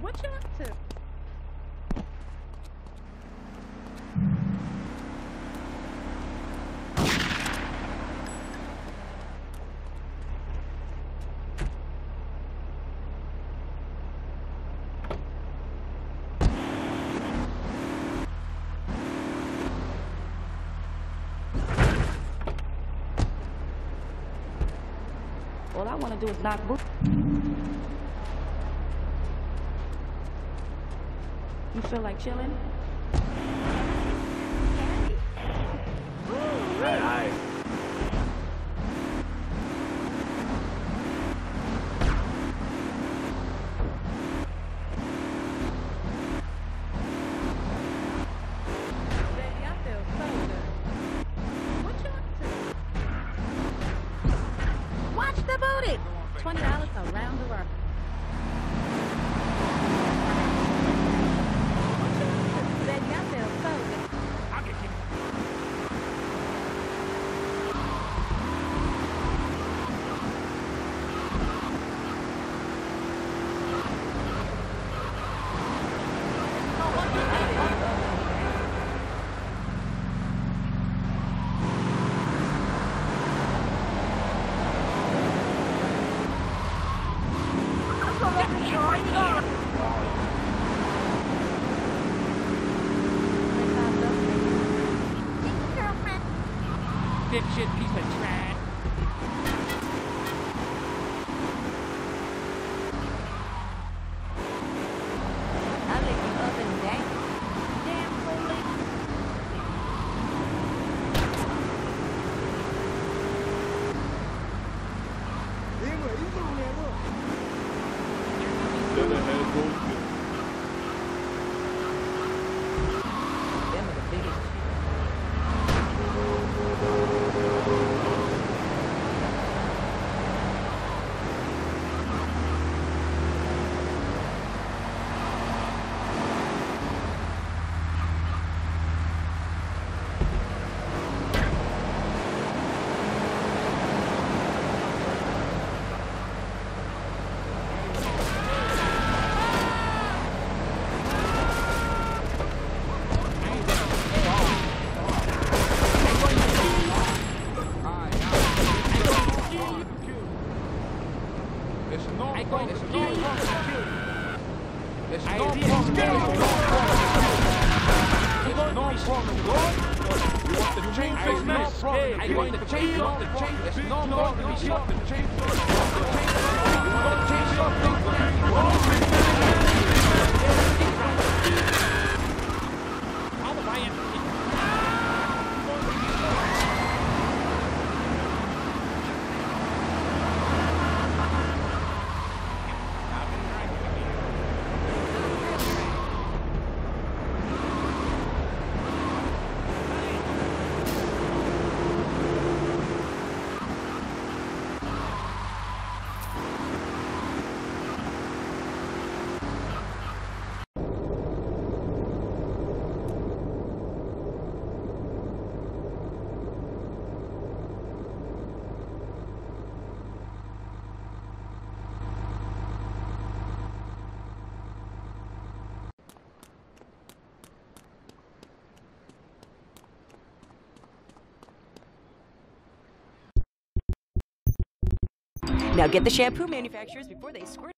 What you up to? All I want to do is knock boots. You feel like chilling? Hey. $20 around the rock. Dipshit piece of trash. I'll lick you up and down. Damn police. Them are the biggest. Now get the shampoo manufacturers before they squirt.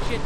kitchen.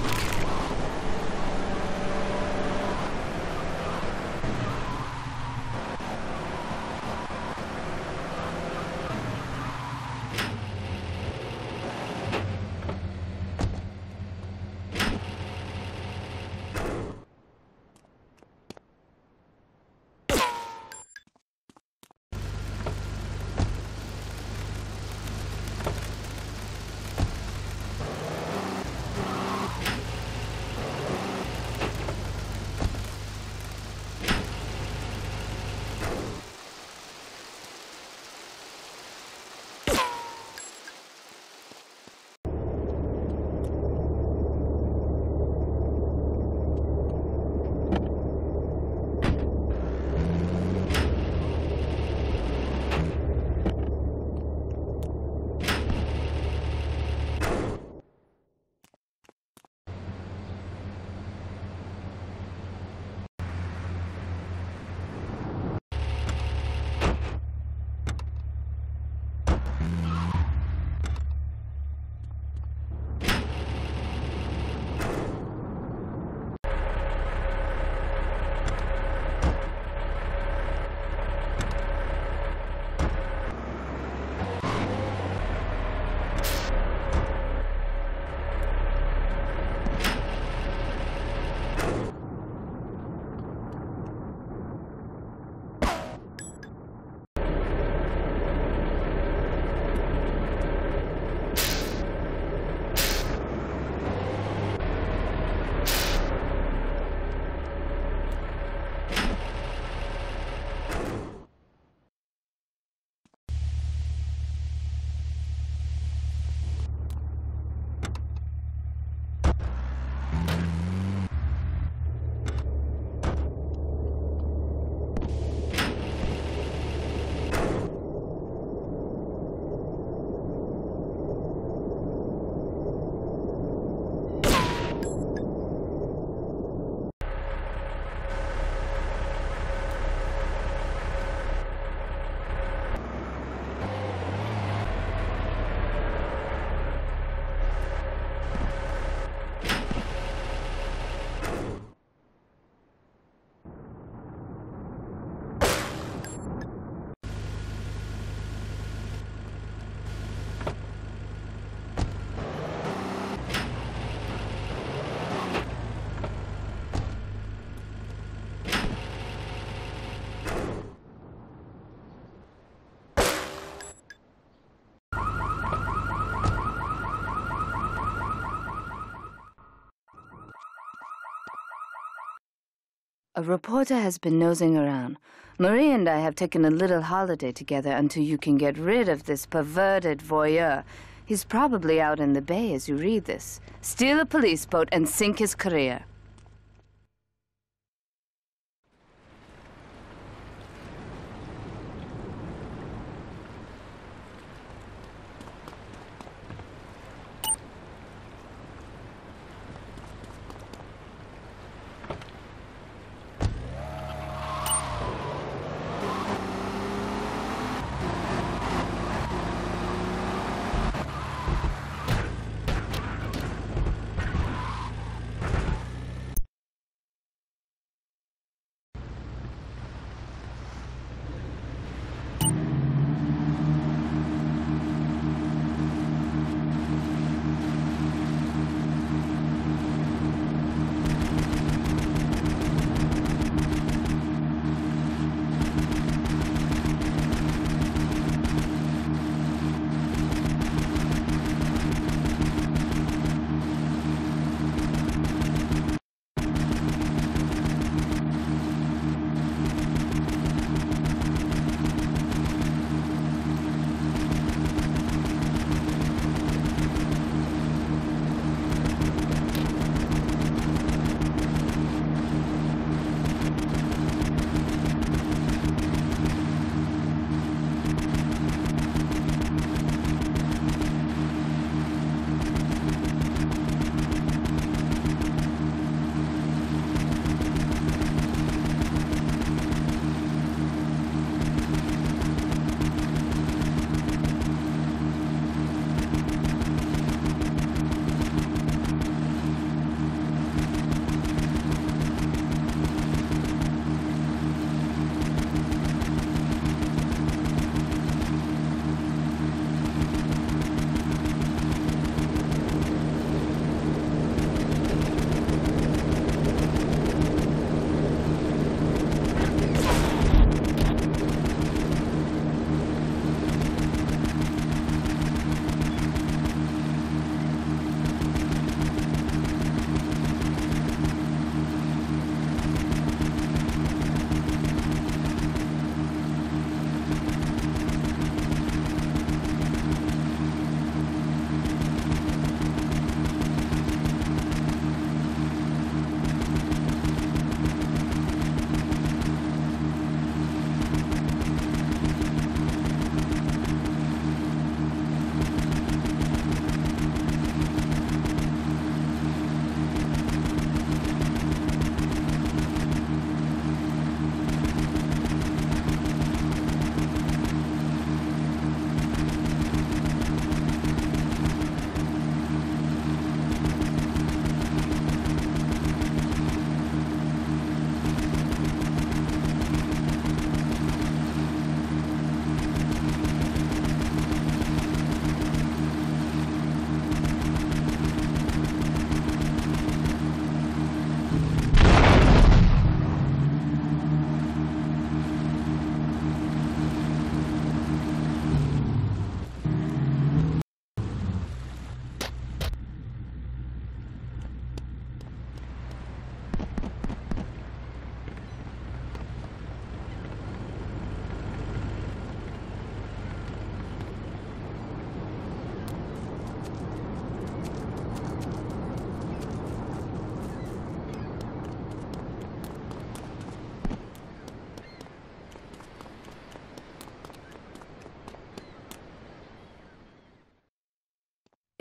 A reporter has been nosing around. Marie and I have taken a little holiday together until you can get rid of this perverted voyeur. He's probably out in the bay as you read this. Steal a police boat and sink his career.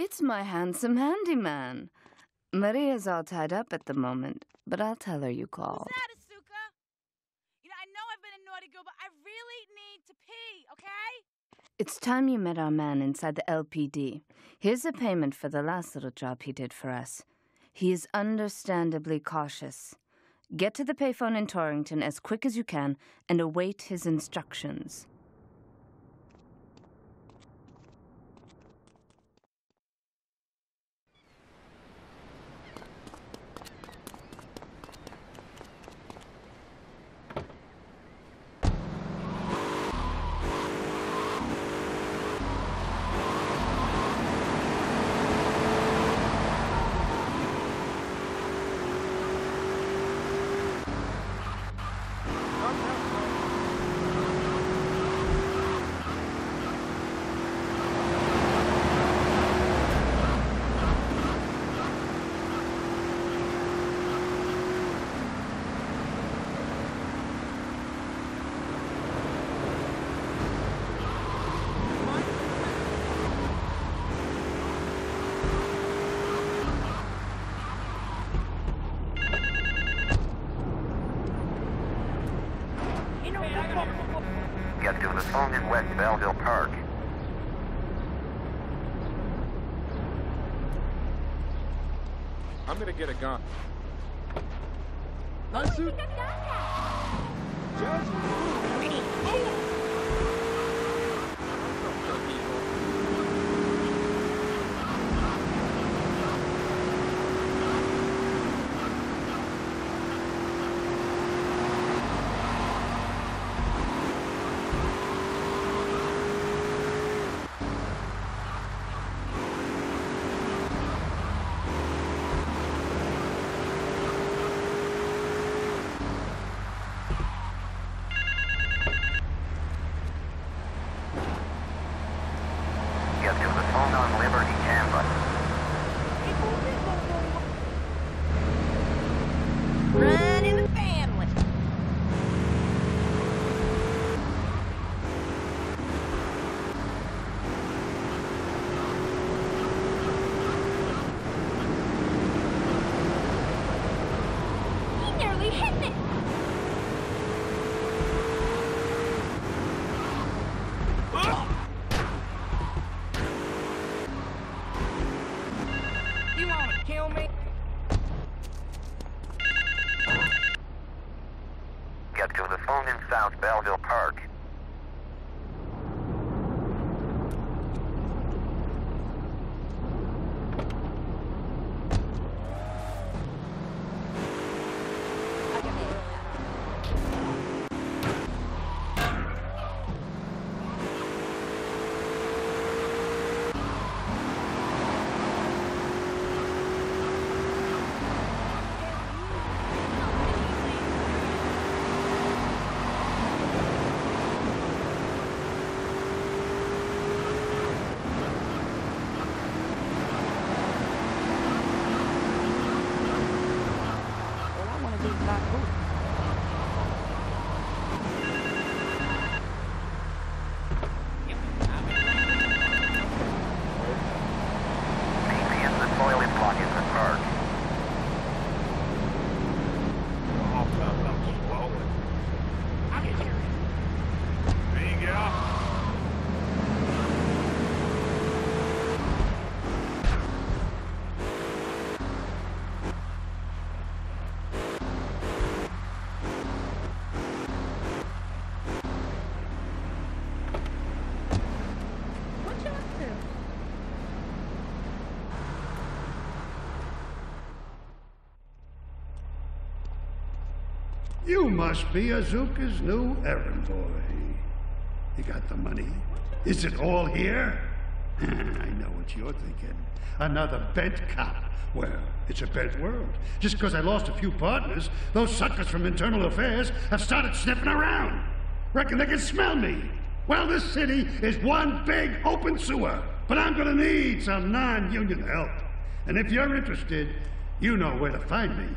It's my handsome handyman. Maria's all tied up at the moment, but I'll tell her you called. What's that, Asuka? You know, I know I've been a naughty girl, but I really need to pee, okay? It's time you met our man inside the LPD. Here's a payment for the last little job he did for us. He is understandably cautious. Get to the payphone in Torrington as quick as you can and await his instructions. Get to the phone in West Bell Hill Park. I'm gonna get a gun. Nice suit. South Bell Hill Park. You must be Azuka's new errand boy. You got the money? Is it all here? I know what you're thinking. Another bent cop. Well, it's a bent world. Just because I lost a few partners, those suckers from internal affairs have started sniffing around. Reckon they can smell me. Well, this city is one big open sewer, but I'm gonna need some non-union help. And if you're interested, you know where to find me.